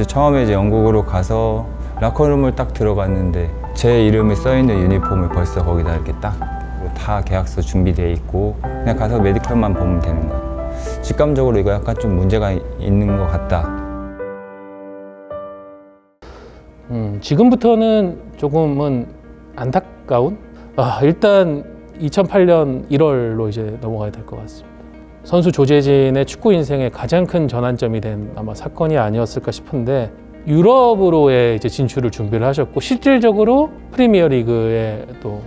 사실 처음에 이제 영국으로 가서 라커룸을 딱 들어갔는데 제 이름이 써있는 유니폼을 벌써 거기다 이렇게 딱 다 계약서 준비돼 있고 그냥 가서 메디컬만 보면 되는 거예요. 직감적으로 이거 약간 좀 문제가 있는 것 같다. 지금부터는 조금은 안타까운? 일단 2008년 1월로 이제 넘어가야 될 것 같습니다. 선수 조재진의 축구 인생의 가장 큰 전환점이 된 아마 사건이 아니었을까 싶은데 유럽으로의 이제 진출을 준비를 하셨고 실질적으로 프리미어리그의 또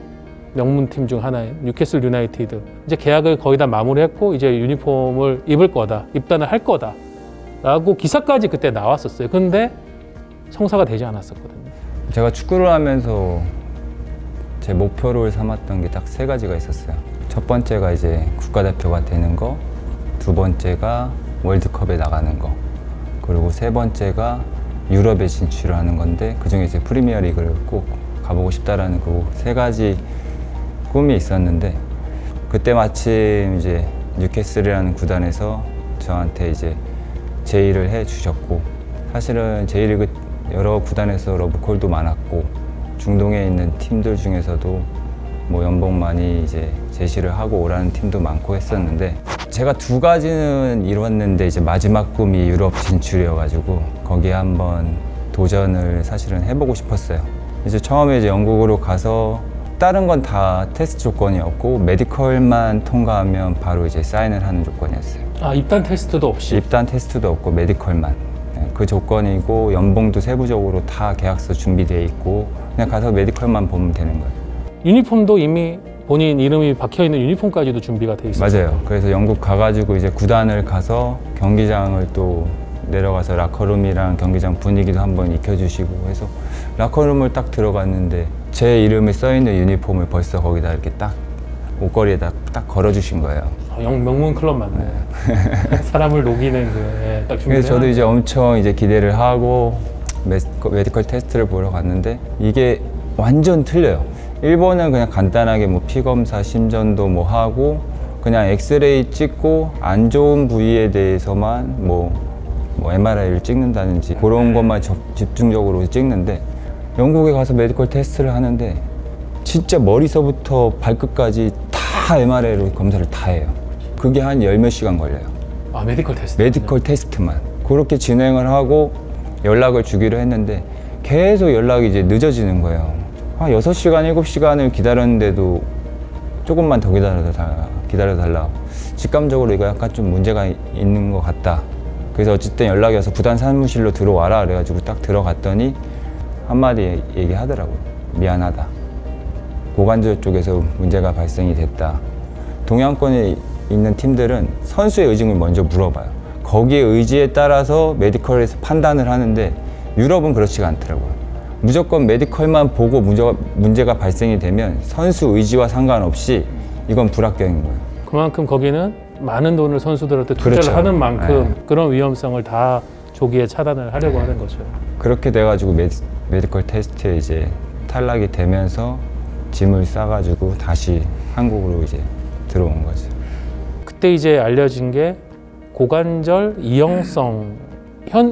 명문팀 중 하나인 뉴캐슬 유나이티드 이제 계약을 거의 다 마무리했고 이제 유니폼을 입을 거다, 입단을 할 거다 라고 기사까지 그때 나왔었어요. 근데 성사가 되지 않았었거든요. 제가 축구를 하면서 제 목표를 삼았던 게 딱 세 가지가 있었어요. 첫 번째가 이제 국가대표가 되는 거, 두 번째가 월드컵에 나가는 거, 그리고 세 번째가 유럽에 진출을 하는 건데 그중에 이제 프리미어리그를 꼭 가보고 싶다라는 그 세 가지 꿈이 있었는데 그때 마침 이제 뉴캐슬이라는 구단에서 저한테 이제 제의를 해 주셨고 사실은 J리그 여러 구단에서 러브콜도 많았고 중동에 있는 팀들 중에서도 뭐 연봉 많이 이제 제시를 하고 오라는 팀도 많고 했었는데 제가 두 가지는 이뤘는데 이제 마지막 꿈이 유럽 진출이어가지고 거기에 한번 도전을 사실은 해보고 싶었어요. 이제 처음에 이제 영국으로 가서 다른 건 다 테스트 조건이었고 메디컬만 통과하면 바로 이제 사인을 하는 조건이었어요. 입단 테스트도 없이? 입단 테스트도 없고 메디컬만 그 조건이고 연봉도 세부적으로 다 계약서 준비돼 있고 그냥 가서 메디컬만 보면 되는 거예요. 유니폼도 이미 본인 이름이 박혀있는 유니폼까지도 준비가 돼 있어요. 맞아요. 그래서 영국 가가지고 이제 구단을 가서 경기장을 또 내려가서 라커룸이랑 경기장 분위기도 한번 익혀주시고 해서 라커룸을 딱 들어갔는데 제 이름이 써있는 유니폼을 벌써 거기다 이렇게 딱 옷걸이에다 딱 걸어주신 거예요. 명문 클럽 맞네. 사람을 녹이는 그 딱 준비를. 그래서 저도 이제 엄청 이제 기대를 하고 메디컬 테스트를 보러 갔는데 이게 완전 틀려요. 일본은 그냥 간단하게 뭐 피검사, 심전도 뭐 하고 그냥 엑스레이 찍고 안 좋은 부위에 대해서만 뭐 MRI를 찍는다든지 그런 것만 집중적으로 찍는데 영국에 가서 메디컬 테스트를 하는데 진짜 머리서부터 발끝까지 다 MRI로 검사를 다 해요. 그게 한 열 몇 시간 걸려요. 메디컬 테스트? 메디컬 테스트만. 그렇게 진행을 하고 연락을 주기로 했는데 계속 연락이 이제 늦어지는 거예요. 6시간, 7시간을 기다렸는데도 조금만 더 기다려달라고. 직감적으로 이거 약간 좀 문제가 있는 것 같다. 그래서 어쨌든 연락이 와서 구단 사무실로 들어와라 그래가지고 딱 들어갔더니 한마디 얘기하더라고요. 미안하다. 고관절 쪽에서 문제가 발생이 됐다. 동양권에 있는 팀들은 선수의 의중을 먼저 물어봐요. 거기에 의지에 따라서 메디컬에서 판단을 하는데 유럽은 그렇지가 않더라고요. 무조건 메디컬만 보고 문제가 발생이 되면 선수 의지와 상관없이 이건 불합격인 거예요. 그만큼 거기는 많은 돈을 선수들한테 투자를 그렇죠. 하는 만큼 네. 그런 위험성을 다 조기에 차단을 하려고 하는 거죠. 그렇게 돼가지고 메디컬 테스트에 이제 탈락이 되면서 짐을 싸가지고 다시 한국으로 이제 들어온 거죠. 그때 이제 알려진 게 고관절 이형성.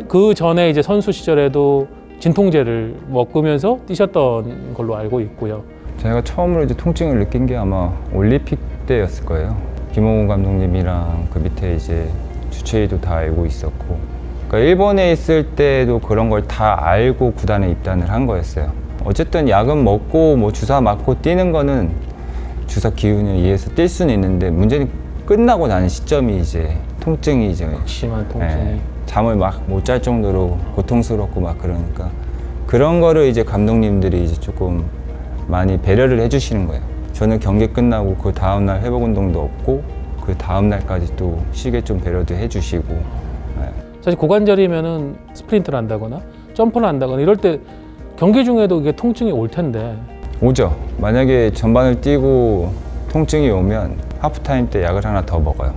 그 전에 이제 선수 시절에도 진통제를 먹으면서 뛰셨던 걸로 알고 있고요. 제가 처음으로 이제 통증을 느낀 게 아마 올림픽 때였을 거예요. 김홍훈 감독님이랑 그 밑에 이제 주최도 다 알고 있었고 그러니까 일본에 있을 때도 그런 걸 다 알고 구단에 입단을 한 거였어요. 어쨌든 약은 먹고 뭐 주사 맞고 뛰는 거는 주사 기운에 의해서 뛸 수는 있는데 문제는 끝나고 나는 시점이 이제 통증이 이제 심한 통증이 예. 잠을 막 못 잘 정도로 고통스럽고 막 그러니까 그런 거를 이제 감독님들이 이제 조금 많이 배려를 해주시는 거예요. 저는 경기 끝나고 그 다음날 회복 운동도 없고 그 다음날까지 또 쉬게 좀 배려도 해주시고 네. 사실 고관절이면은 스프린트를 한다거나 점프를 한다거나 이럴 때 경기 중에도 이게 통증이 올 텐데 오죠. 만약에 전반을 뛰고 통증이 오면 하프타임 때 약을 하나 더 먹어요.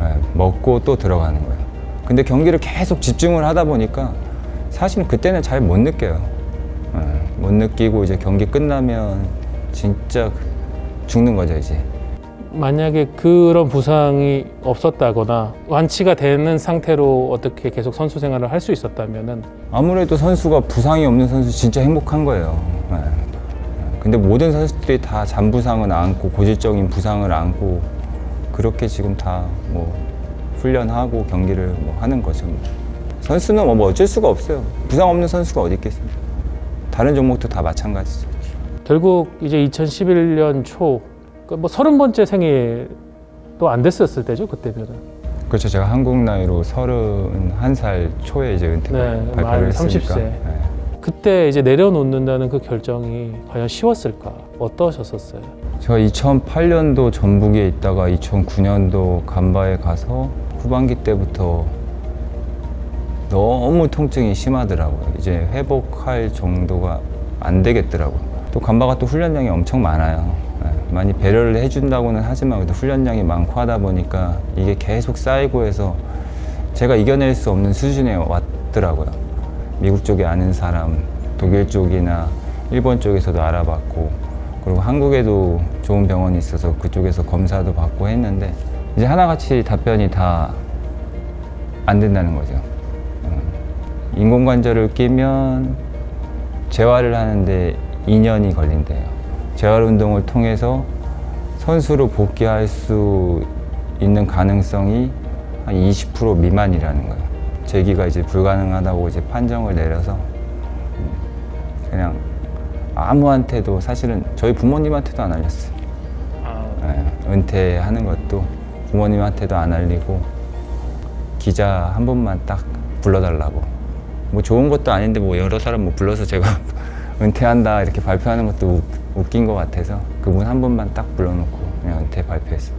네. 먹고 또 들어가는 거예요. 근데 경기를 계속 집중을 하다 보니까 사실 그때는 잘 못 느껴요. 못 느끼고 이제 경기 끝나면 진짜 죽는 거죠 이제. 만약에 그런 부상이 없었다거나 완치가 되는 상태로 어떻게 계속 선수 생활을 할 수 있었다면은 아무래도 선수가 부상이 없는 선수 진짜 행복한 거예요. 네. 근데 모든 선수들이 다 잔부상은 안고 고질적인 부상을 안고 그렇게 지금 다 뭐 훈련하고 경기를 뭐 하는 거죠. 선수는 뭐 어쩔 수가 없어요. 부상 없는 선수가 어디 있겠습니까? 다른 종목도 다 마찬가지죠. 결국 이제 2011년 초 뭐 30번째 생일도 안 됐었을 때죠, 그때면은. 그렇죠. 제가 한국 나이로 31살 초에 이제 은퇴를 발표를 했으니까. 30세. 네. 그때 이제 내려놓는다는 그 결정이 과연 쉬웠을까? 어떠셨었어요? 제가 2008년도 전북에 있다가 2009년도 간바에 가서 후반기 때부터 너무 통증이 심하더라고요. 이제 회복할 정도가 안 되겠더라고요. 또 간바가 또 훈련량이 엄청 많아요. 많이 배려를 해준다고는 하지만 그래도 훈련량이 많고 하다 보니까 이게 계속 쌓이고 해서 제가 이겨낼 수 없는 수준에 왔더라고요. 미국 쪽에 아는 사람, 독일 쪽이나 일본 쪽에서도 알아봤고, 그리고 한국에도 좋은 병원이 있어서 그쪽에서 검사도 받고 했는데 이제 하나같이 답변이 다 안 된다는 거죠. 인공관절을 끼면 재활을 하는데 2년이 걸린대요. 재활 운동을 통해서 선수로 복귀할 수 있는 가능성이 한 20% 미만이라는 거예요. 재기가 이제 불가능하다고 이제 판정을 내려서 그냥 아무한테도, 사실은 저희 부모님한테도 안 알렸어요. 네, 은퇴하는 것도 부모님한테도 안 알리고 기자 한 번만 딱 불러달라고. 뭐 좋은 것도 아닌데 뭐 여러 사람 뭐 불러서 제가 은퇴한다 이렇게 발표하는 것도 웃긴 것 같아서 그분 한 번만 딱 불러놓고 그냥 은퇴 발표했어.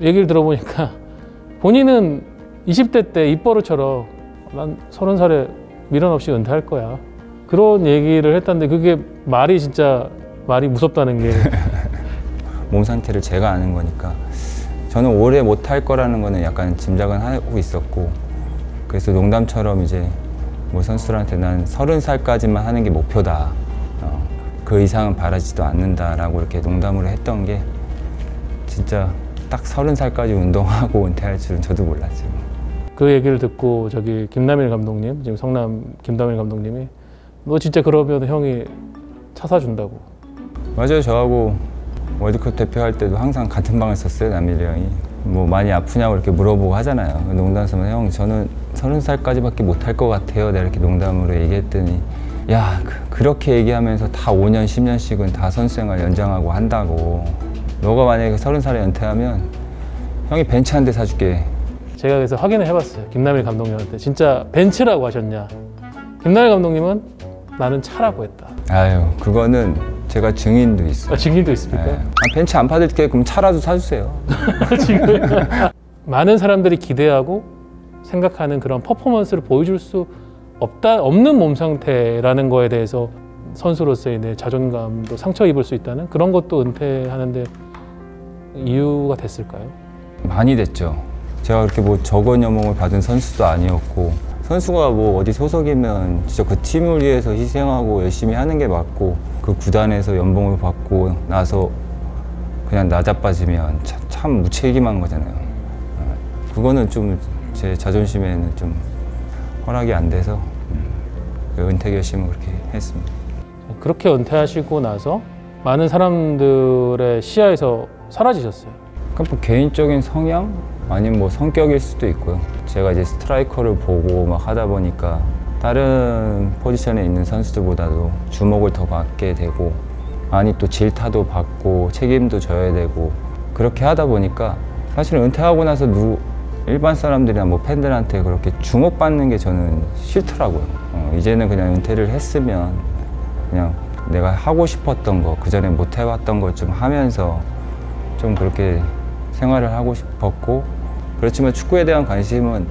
얘기를 들어보니까 본인은 20대 때 입버릇처럼 난 30살에 미련 없이 은퇴할 거야 그런 얘기를 했다는데 그게 말이 진짜 말이 무섭다는 게 몸 상태를 제가 아는 거니까 저는 오래 못 할 거라는 거는 약간 짐작은 하고 있었고, 그래서 농담처럼 이제 뭐 선수들한테 난 30살까지만 하는 게 목표다, 그 이상은 바라지도 않는다라고 이렇게 농담으로 했던 게 진짜 딱 30살까지 운동하고 은퇴할 줄은 저도 몰랐지. 그 얘기를 듣고 저기 김남일 감독님, 지금 성남 김남일 감독님이 너 진짜 그러면 형이 차 사준다고. 맞아요. 저하고 월드컵 대표할 때도 항상 같은 방을 썼어요. 남일이 형이 뭐 많이 아프냐고 이렇게 물어보고 하잖아요. 농담스러워. 형 저는 30살까지밖에 못할 것 같아요. 내가 이렇게 농담으로 얘기했더니 야, 그렇게 얘기하면서 다 5년, 10년씩은 다 선수생활 연장하고 한다고. 너가 만약에 30살에 연퇴하면 형이 벤츠 한 대 사줄게. 제가 그래서 확인을 해봤어요. 김남일 감독님한테 진짜 벤츠라고 하셨냐. 김남일 감독님은 나는 차라고 했다. 아유, 그거는 제가 증인도 있어요. 아, 증인도 있습니까? 네. 아, 벤츠 안 받을게. 그럼 차라도 사주세요. 지금 많은 사람들이 기대하고 생각하는 그런 퍼포먼스를 보여줄 수 없는 몸 상태라는 거에 대해서 선수로서의 내 자존감도 상처 입을 수 있다는 그런 것도 은퇴하는데 이유가 됐을까요? 많이 됐죠. 제가 그렇게 뭐 적은 연봉을 받은 선수도 아니었고, 선수가 뭐 어디 소속이면 진짜 그 팀을 위해서 희생하고 열심히 하는 게 맞고, 그 구단에서 연봉을 받고 나서 그냥 나자빠지면 참 무책임한 거잖아요. 그거는 좀 제 자존심에는 좀 허락이 안 돼서 은퇴 결심을 그렇게 했습니다. 그렇게 은퇴하시고 나서 많은 사람들의 시야에서 사라지셨어요. 그럼 뭐 개인적인 성향? 아니면 뭐 성격일 수도 있고요. 제가 이제 스트라이커를 보고 막 하다 보니까 다른 포지션에 있는 선수들보다도 주목을 더 받게 되고, 아니 또 질타도 받고 책임도 져야 되고, 그렇게 하다 보니까 사실 은퇴하고 나서 일반 사람들이나 뭐 팬들한테 그렇게 주목받는 게 저는 싫더라고요. 이제는 그냥 은퇴를 했으면 그냥 내가 하고 싶었던 거, 그전에 못 해왔던 걸 좀 하면서 좀 그렇게 생활을 하고 싶었고, 그렇지만 축구에 대한 관심은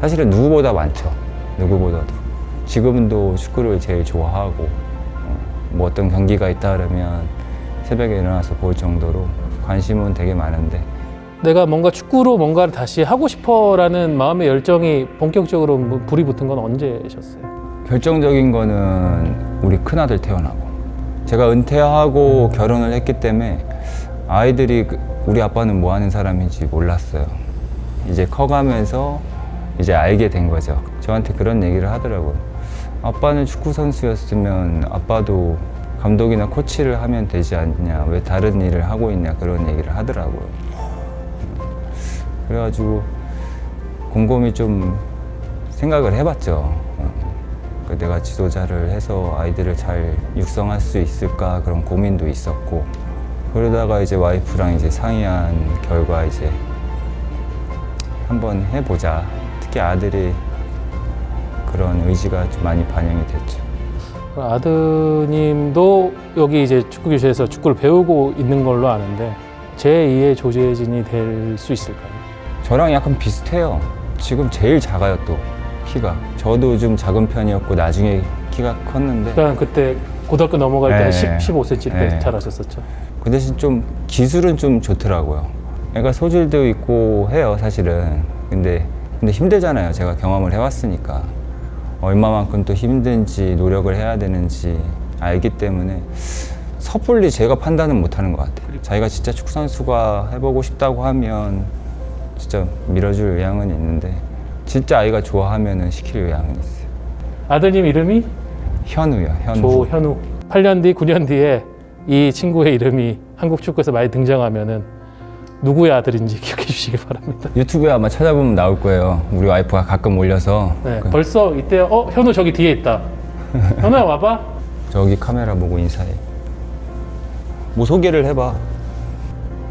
사실은 누구보다 많죠. 누구보다도. 지금도 축구를 제일 좋아하고 뭐 어떤 경기가 있다 그러면 새벽에 일어나서 볼 정도로 관심은 되게 많은데, 내가 뭔가 축구로 뭔가를 다시 하고 싶어라는 마음의 열정이 본격적으로 불이 붙은 건 언제셨어요? 결정적인 거는 우리 큰아들 태어나고, 제가 은퇴하고 결혼을 했기 때문에 아이들이 우리 아빠는 뭐 하는 사람인지 몰랐어요. 이제 커가면서 이제 알게 된 거죠. 저한테 그런 얘기를 하더라고요. 아빠는 축구 선수였으면 아빠도 감독이나 코치를 하면 되지 않냐, 왜 다른 일을 하고 있냐, 그런 얘기를 하더라고요. 그래가지고 곰곰이 좀 생각을 해봤죠. 내가 지도자를 해서 아이들을 잘 육성할 수 있을까, 그런 고민도 있었고, 그러다가 이제 와이프랑 이제 상의한 결과 이제 한번 해보자. 특히 아들이 그런 의지가 좀 많이 반영이 됐죠. 아드님도 여기 이제 축구교실에서 축구를 배우고 있는 걸로 아는데 제2의 조재진이 될 수 있을까요? 저랑 약간 비슷해요. 지금 제일 작아요, 또 키가. 저도 좀 작은 편이었고 나중에 키가 컸는데, 일단 그때 고등학교 넘어갈 네, 때는 15cm 때 자라셨었죠. 그 대신 좀 기술은 좀 좋더라고요. 애가 소질도 있고 해요, 사실은. 근데 힘들잖아요. 제가 경험을 해왔으니까 얼마만큼 또 힘든지 노력을 해야 되는지 알기 때문에 섣불리 제가 판단은 못하는 것 같아요. 자기가 진짜 축구선수가 해보고 싶다고 하면 진짜 밀어줄 의향은 있는데, 진짜 아이가 좋아하면 시킬 의향은 있어요. 아드님 이름이? 현우요. 현우. 조현우. 8년 뒤, 9년 뒤에 이 친구의 이름이 한국 축구에서 많이 등장하면 누구의 아들인지 기억해 주시기 바랍니다. 유튜브에 아마 찾아보면 나올 거예요. 우리 와이프가 가끔 올려서. 네, 그... 벌써 이때 현우 저기 뒤에 있다. 현우야 와봐. 저기 카메라 보고 인사해. 뭐 소개를 해봐.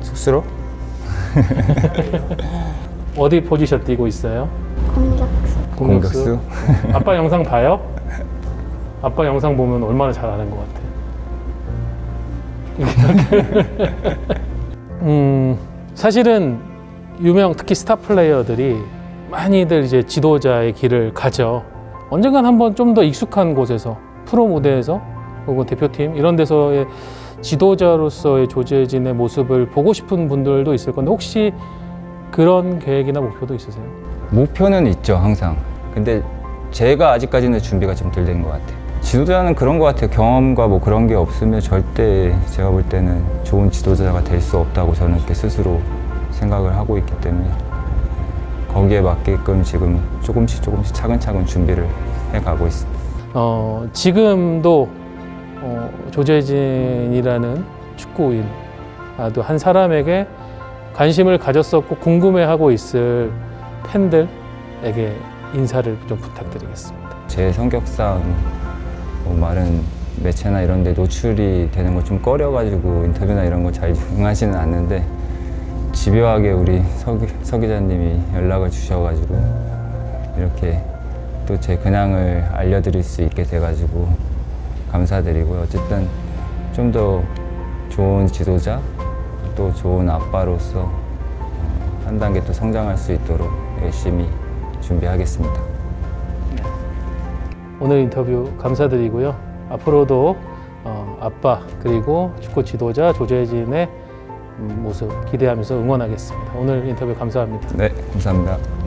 쑥스러워? 어디 포지션 뛰고 있어요? 공격수. 공격수? 아빠 영상 봐요? 아빠 영상 보면 얼마나 잘하는 것 같아. 사실은 유명, 특히 스타 플레이어들이 많이들 이제 지도자의 길을 가죠. 언젠간 한번 좀 더 익숙한 곳에서, 프로 무대에서 혹은 대표팀 이런 데서의 지도자로서의 조재진의 모습을 보고 싶은 분들도 있을 건데, 혹시 그런 계획이나 목표도 있으세요? 목표는 있죠, 항상. 근데 제가 아직까지는 준비가 좀 덜 된 것 같아요. 지도자는 그런 것 같아요. 경험과 뭐 그런 게 없으면 절대, 제가 볼 때는 좋은 지도자가 될 수 없다고 저는 이렇게 스스로 생각을 하고 있기 때문에 거기에 맞게끔 지금 조금씩 차근차근 준비를 해가고 있습니다. 지금도 조재진이라는 축구인 한 사람에게 관심을 가졌었고 궁금해하고 있을 팬들에게 인사를 좀 부탁드리겠습니다. 제 성격상 말은 매체나 이런 데 노출이 되는 걸 좀 꺼려가지고 인터뷰나 이런 거 잘 응하지는 않는데, 집요하게 우리 서 기자님이 연락을 주셔가지고 이렇게 또 제 근황을 알려드릴 수 있게 돼가지고 감사드리고요. 어쨌든 좀 더 좋은 지도자, 또 좋은 아빠로서 한 단계 또 성장할 수 있도록 열심히 준비하겠습니다. 오늘 인터뷰 감사드리고요. 앞으로도 아빠 그리고 축구 지도자 조재진의 모습 기대하면서 응원하겠습니다. 오늘 인터뷰 감사합니다. 네, 감사합니다.